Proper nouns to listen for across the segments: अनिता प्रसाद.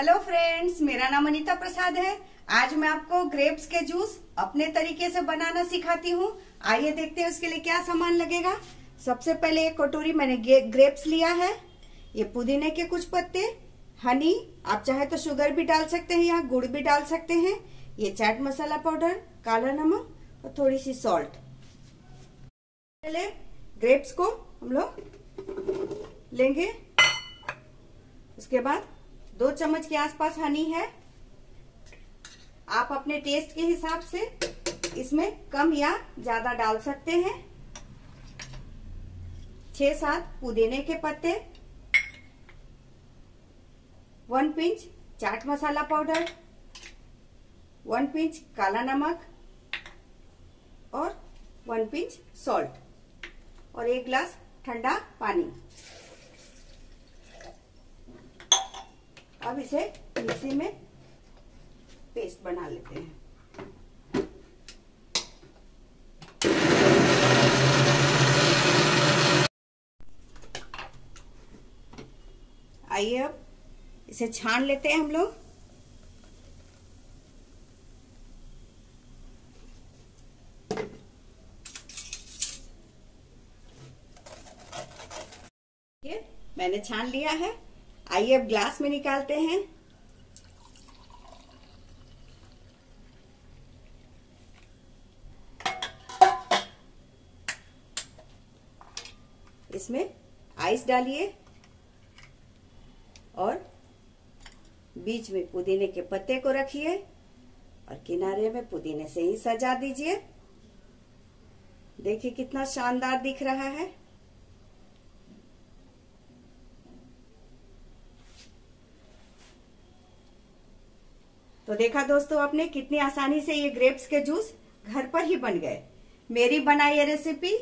Hello friends, मेरा नाम अनिता प्रसाद है। आज मैं आपको ग्रेप्स के जूस अपने तरीके से बनाना सिखाती हूँ। आइए देखते हैं उसके लिए क्या सामान लगेगा। सबसे पहले एक कटोरी मैंने ग्रेप्स लिया है, ये पुदीने के कुछ पत्ते, हनी, आप चाहे तो शुगर भी डाल सकते हैं या गुड़ भी डाल सकते हैं, ये चाट मसाला पाउडर, काला नमक और थोड़ी सी सॉल्ट। पहले ग्रेप्स को हम लोग लेंगे। उसके बाद 2 चम्मच के आसपास हनी है। आप अपने टेस्ट के हिसाब से इसमें कम या ज्यादा डाल सकते हैं। 6-7 पुदीने के पत्ते, 1 pinch chaat masala powder, 1 pinch काला नमक और 1 पिंच सॉल्ट और 1 ग्लास ठंडा पानी। अब इसे मिक्सी में पेस्ट बना लेते हैं। आइए अब इसे छान लेते हैं हम लोग। ये मैंने छान लिया है। आइए अब ग्लास में निकालते हैं। इसमें आइस डालिए और बीच में पुदीने के पत्ते को रखिए और किनारे में पुदीने से ही सजा दीजिए। देखिए कितना शानदार दिख रहा है। तो देखा दोस्तों आपने कितनी आसानी से ये ग्रेप्स के जूस घर पर ही बन गए। मेरी बनाई ये रेसिपी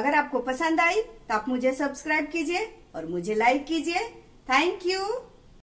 अगर आपको पसंद आई तो आप मुझे सब्सक्राइब कीजिए और मुझे लाइक कीजिए। Thank you.